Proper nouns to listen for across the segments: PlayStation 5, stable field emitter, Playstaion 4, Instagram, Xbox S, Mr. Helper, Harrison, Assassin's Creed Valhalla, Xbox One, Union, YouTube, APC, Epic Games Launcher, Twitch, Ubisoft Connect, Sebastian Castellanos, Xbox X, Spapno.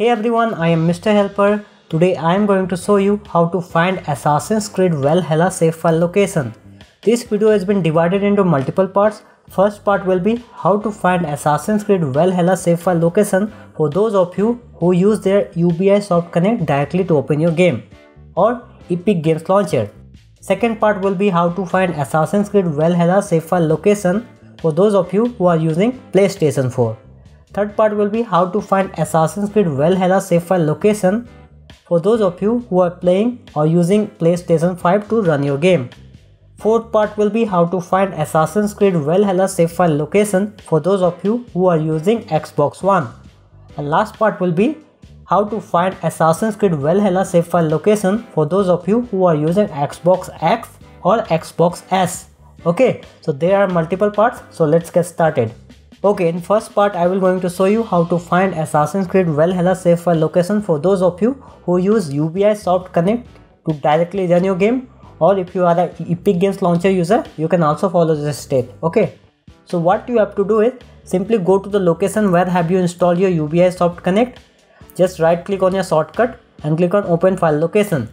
Hey everyone, I am Mr. Helper. Today I am going to show you how to find Assassin's Creed Valhalla save file location. This video has been divided into multiple parts. First part will be how to find Assassin's Creed Valhalla save file location for those of you who use their Ubisoft Connect directly to open your game or Epic Games Launcher. Second part will be how to find Assassin's Creed Valhalla save file location for those of you who are using PlayStation 4. Third part will be how to find Assassin's Creed Valhalla save file location for those of you who are playing or using PlayStation 5 to run your game. Fourth part will be how to find Assassin's Creed Valhalla save file location for those of you who are using Xbox One. And last part will be how to find Assassin's Creed Valhalla save file location for those of you who are using Xbox X or Xbox S. Okay, so there are multiple parts, so let's get started. Okay, in first part I will going to show you how to find Assassin's Creed Valhalla save file location for those of you who use Ubisoft Connect to directly run your game, or if you are an Epic Games Launcher user, you can also follow this step. Okay, so what you have to do is simply go to the location where have you installed your Ubisoft Connect. Just right click on your shortcut and click on open file location.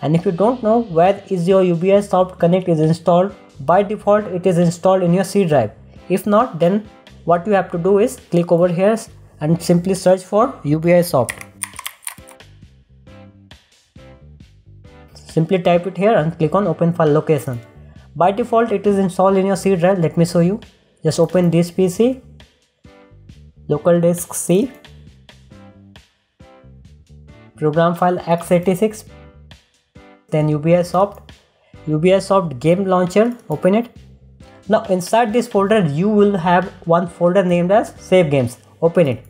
And if you don't know where is your Ubisoft Connect is installed, by default it is installed in your C drive. If not, then what you have to do is click over here and simply search for Ubisoft. Simply type it here and click on open file location. By default it is installed in your C drive. Let me show you. Just open this PC, local disk C, program file x86, then Ubisoft game launcher, open it. Now inside this folder you will have one folder named as save games, open it.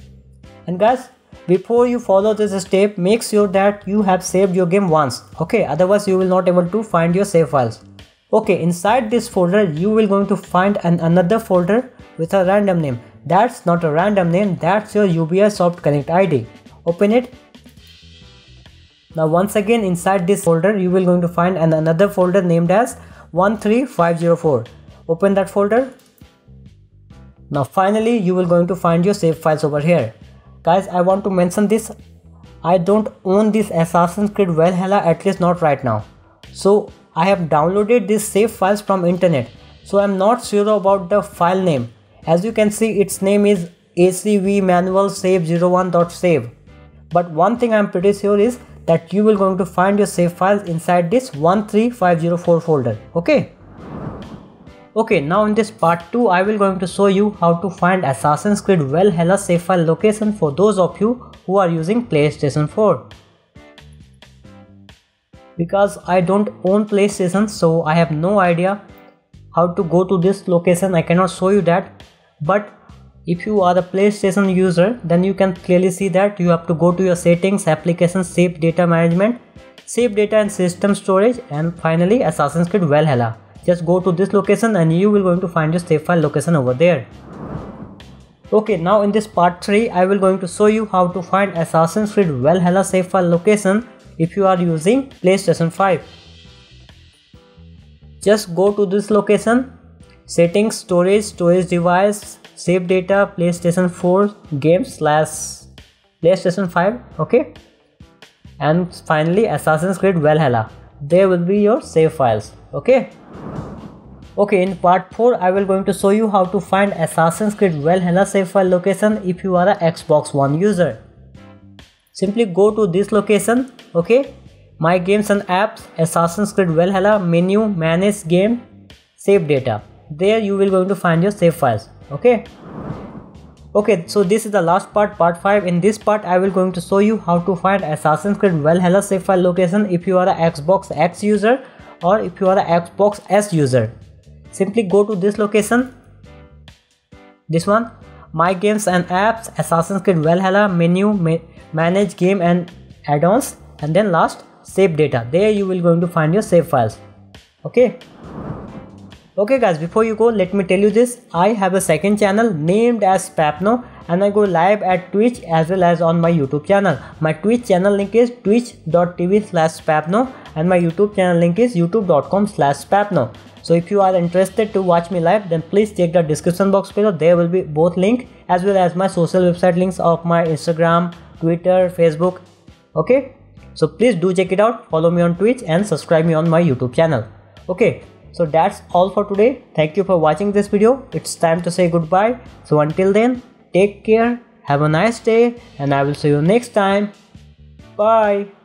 And guys, before you follow this step, make sure that you have saved your game once, okay, otherwise you will not able to find your save files. Okay, inside this folder you will going to find another folder with a random name. That's not a random name, that's your Ubisoft Connect ID, open it. Now once again inside this folder you will going to find another folder named as 13504. Open that folder. Now finally you will going to find your save files over here. Guys, I want to mention this. I don't own this Assassin's Creed Valhalla, at least not right now. So I have downloaded these save files from internet. So I'm not sure about the file name. As you can see, its name is ACV manual save01.save. But one thing I'm pretty sure is that you will going to find your save files inside this 13504 folder. Okay, now in this part 2 I will going to show you how to find Assassin's Creed Valhalla save file location for those of you who are using PlayStation 4. Because I don't own PlayStation, so I have no idea how to go to this location. I cannot show you that, but if you are a PlayStation user, then you can clearly see that you have to go to your settings, applications, save data management, save data and system storage, and finally Assassin's Creed Valhalla. Just go to this location and you will going to find your save file location over there. Okay, now in this part 3 I will going to show you how to find Assassin's Creed Valhalla save file location if you are using PlayStation 5. Just go to this location, settings, storage, storage device, save data, PlayStation 4 games /PlayStation 5, okay, and finally Assassin's Creed Valhalla. There will be your save files. Okay, in part 4 I will going to show you how to find Assassin's Creed Valhalla save file location if you are a Xbox One user. Simply go to this location, okay, my games and apps, Assassin's Creed Valhalla, menu, manage game, save data. There you will going to find your save files. Okay, so this is the last part, part 5. In this part I will going to show you how to find Assassin's Creed Valhalla save file location if you are a Xbox X user or if you are a Xbox S user. Simply go to this location, this one, my games and apps, Assassin's Creed Valhalla, menu, manage game and add-ons, and then last save data. There you will going to find your save files. Okay guys, before you go, let me tell you this, I have a second channel named as Spapno, and I go live at Twitch as well as on my YouTube channel. My Twitch channel link is twitch.tv/Spapno and my YouTube channel link is youtube.com/Spapno. So if you are interested to watch me live, then please check the description box below. There will be both link as well as my social website links of my Instagram, Twitter, Facebook. Okay, so please do check it out. Follow me on Twitch and subscribe me on my YouTube channel. Okay, so that's all for today. Thank you for watching this video. It's time to say goodbye. So until then, take care, have a nice day, and I will see you next time. Bye.